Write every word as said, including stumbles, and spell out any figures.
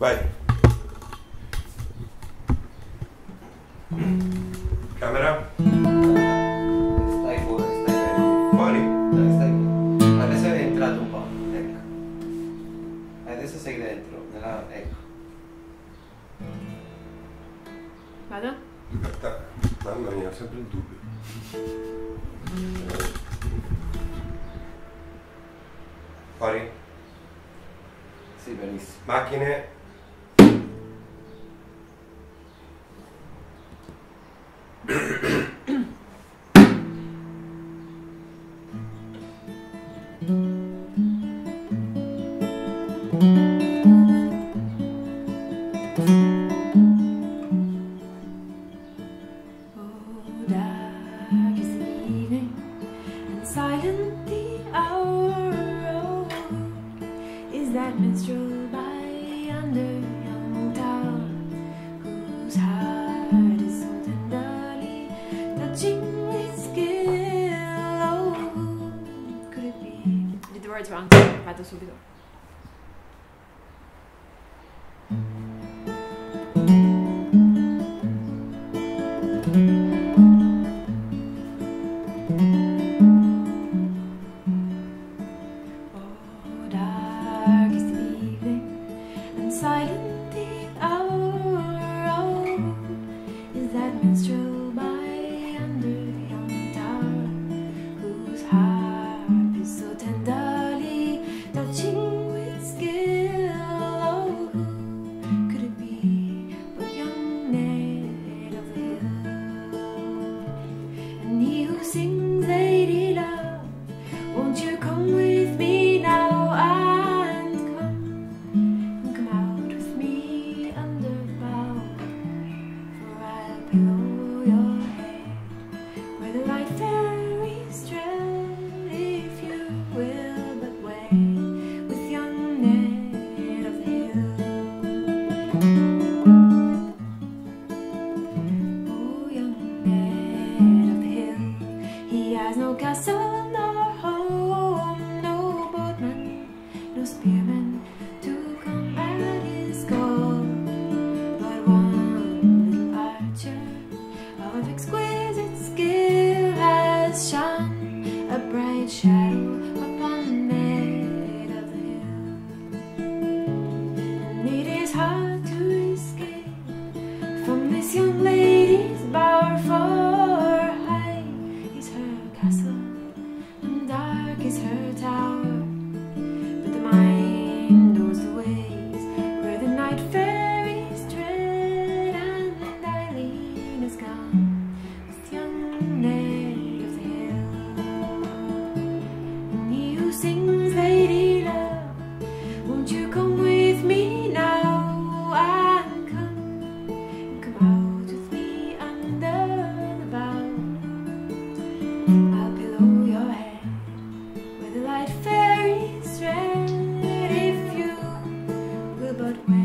Vai. Camera. Stai pure, stai bene. Fuori? Dai, stai pure. Adesso è entrato un po', ecco. Adesso sei dentro, nella... ecco. Vado? Libertà. Mamma mia, sempre il dubbio. Fuori? Sì, benissimo. Macchine. Silent the hour road is that minstrel by yonder young tower, whose heart is so tenderly touching with skill. Oh, could it be? Did the words wrong? Vado subito. Silent the hour, oh, is that minstrel by yonder young tower, whose harp is so tenderly touching with skill. Oh, who could it be but young Ned of the hill? And he who sings Lady Love, won't you come with me now? I no castle, nor home, no boatman, no spearman to combat his call, but one little archer of exquisite skill has shone a bright shadow upon the maid of the hill. And it is hard to escape from this young lady's bower, for is her tower, but the mind knows the ways where the night fairies tread, and Eileen is gone with young Ned of the hill. And he who sings Lady Love, won't you come with me now? And come, come out with me under the bough. I'll pillow your head with the light fairies tread, if you will but wait.